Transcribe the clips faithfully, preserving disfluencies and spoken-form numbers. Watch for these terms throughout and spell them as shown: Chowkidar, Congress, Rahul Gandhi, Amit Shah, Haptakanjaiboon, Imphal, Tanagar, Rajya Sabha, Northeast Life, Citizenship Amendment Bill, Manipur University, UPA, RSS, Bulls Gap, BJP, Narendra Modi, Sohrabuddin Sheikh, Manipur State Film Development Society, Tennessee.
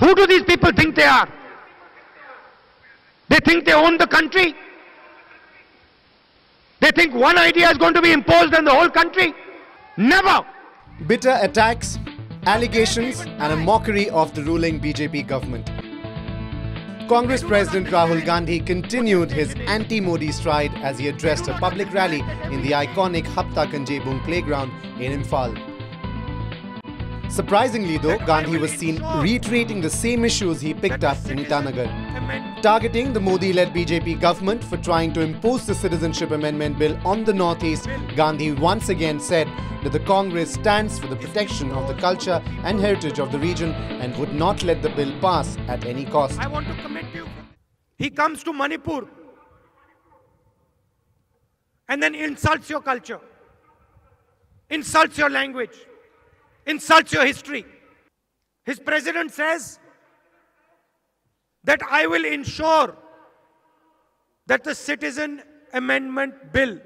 Who do these people think they are? They think they own the country. They think one idea is going to be imposed on the whole country. Never! Bitter attacks, allegations and a mockery of the ruling B J P government. Congress President Rahul Gandhi continued his anti-Modi stride as he addressed a public rally in the iconic Haptakanjaiboon playground in Imphal. Surprisingly though, Gandhi was seen retreating the same issues he picked up in Tanagar, targeting the Modi-led B J P government for trying to impose the Citizenship Amendment Bill on the Northeast. Gandhi once again said that the Congress stands for the protection of the culture and heritage of the region and would not let the bill pass at any cost. I want to commend you. He comes to Manipur and then insults your culture, insults your language, insults your history. His president says that I will ensure that the Citizen Amendment Bill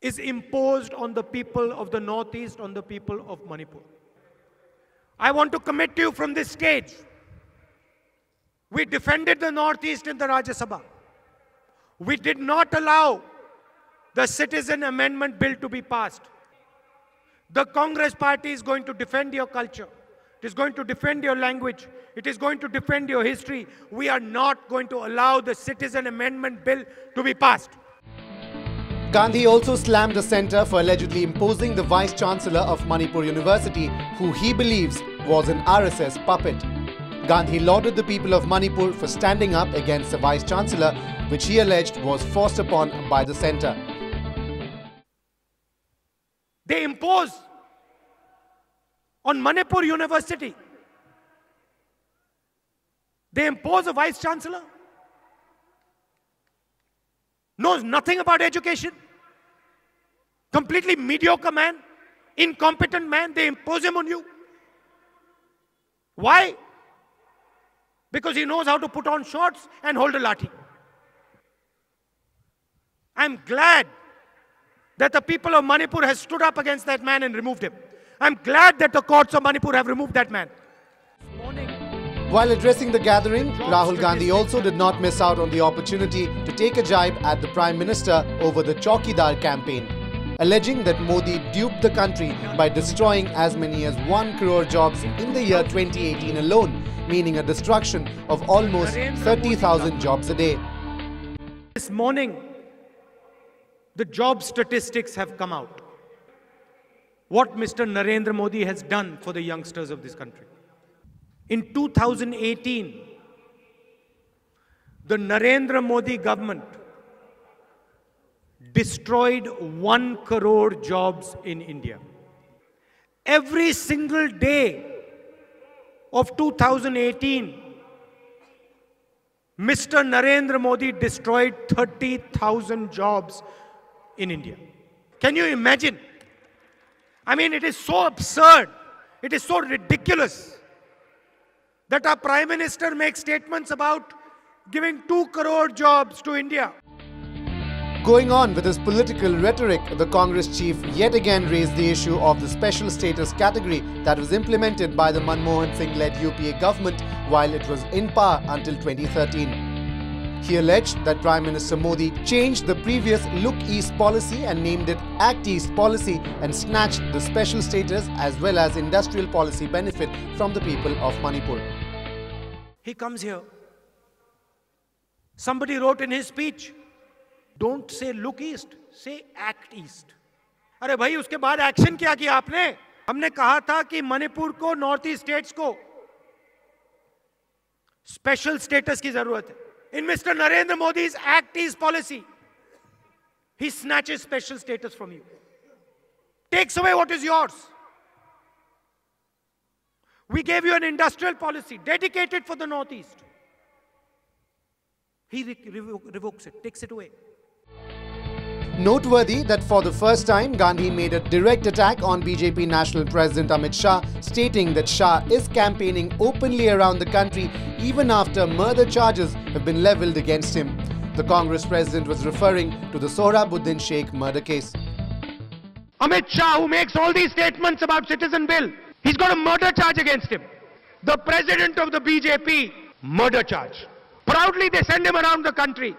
is imposed on the people of the Northeast, on the people of Manipur. I want to commit to you from this stage. We defended the Northeast in the Rajya Sabha. We did not allow the Citizen Amendment Bill to be passed. The Congress party is going to defend your culture. It is going to defend your language. It is going to defend your history. We are not going to allow the Citizen Amendment Bill to be passed. Gandhi also slammed the centre for allegedly imposing the Vice-Chancellor of Manipur University, who he believes was an R S S puppet. Gandhi lauded the people of Manipur for standing up against the Vice-Chancellor, which he alleged was forced upon by the centre. They impose on Manipur University. They impose a Vice-Chancellor. Knows nothing about education. Completely mediocre man. Incompetent man. They impose him on you. Why? Because he knows how to put on shorts and hold a lathi. I'm glad that the people of Manipur has stood up against that man and removed him. I'm glad that the courts of Manipur have removed that man. While addressing the gathering, Rahul Gandhi also did not miss out on the opportunity to take a jibe at the Prime Minister over the Chowkidar campaign, alleging that Modi duped the country by destroying as many as one crore jobs in the year twenty eighteen alone, meaning a destruction of almost thirty thousand jobs a day. This morning, the job statistics have come out. What Mister Narendra Modi has done for the youngsters of this country. In two thousand eighteen, the Narendra Modi government destroyed one crore jobs in India. Every single day of two thousand eighteen, Mister Narendra Modi destroyed thirty thousand jobs in India. Can you imagine? I mean, it is so absurd, it is so ridiculous that our Prime Minister makes statements about giving two crore jobs to India. Going on with his political rhetoric, the Congress chief yet again raised the issue of the special status category that was implemented by the Manmohan Singh-led U P A government while it was in power until twenty thirteen. He alleged that Prime Minister Modi changed the previous Look East policy and named it Act East policy and snatched the special status as well as industrial policy benefit from the people of Manipur. He comes here. Somebody wrote in his speech, don't say Look East, say Act East. Arey bhai, uske baad action kya ki aapne? Humne kaha tha ki Manipur ko, North East states ko special status ki zarurat hai. In Mister Narendra Modi's Act East policy, he snatches special status from you. Takes away what is yours. We gave you an industrial policy dedicated for the Northeast. He re revo revokes it, takes it away. Noteworthy that for the first time, Gandhi made a direct attack on B J P National President Amit Shah, stating that Shah is campaigning openly around the country even after murder charges have been levelled against him. The Congress president was referring to the Sohrabuddin Sheikh murder case. Amit Shah, who makes all these statements about Citizen Bill, he He's got a murder charge against him. The president of the B J P, murder charge. Proudly they send him around the country.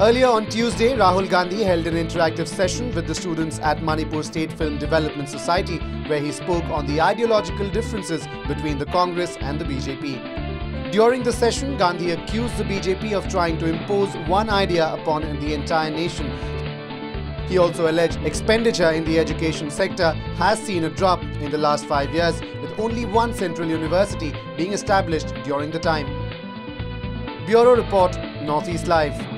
Earlier on Tuesday, Rahul Gandhi held an interactive session with the students at Manipur State Film Development Society, where he spoke on the ideological differences between the Congress and the B J P. During the session, Gandhi accused the B J P of trying to impose one idea upon the entire nation. He also alleged expenditure in the education sector has seen a drop in the last five years, with only one central university being established during the time. Bureau Report, Northeast Life.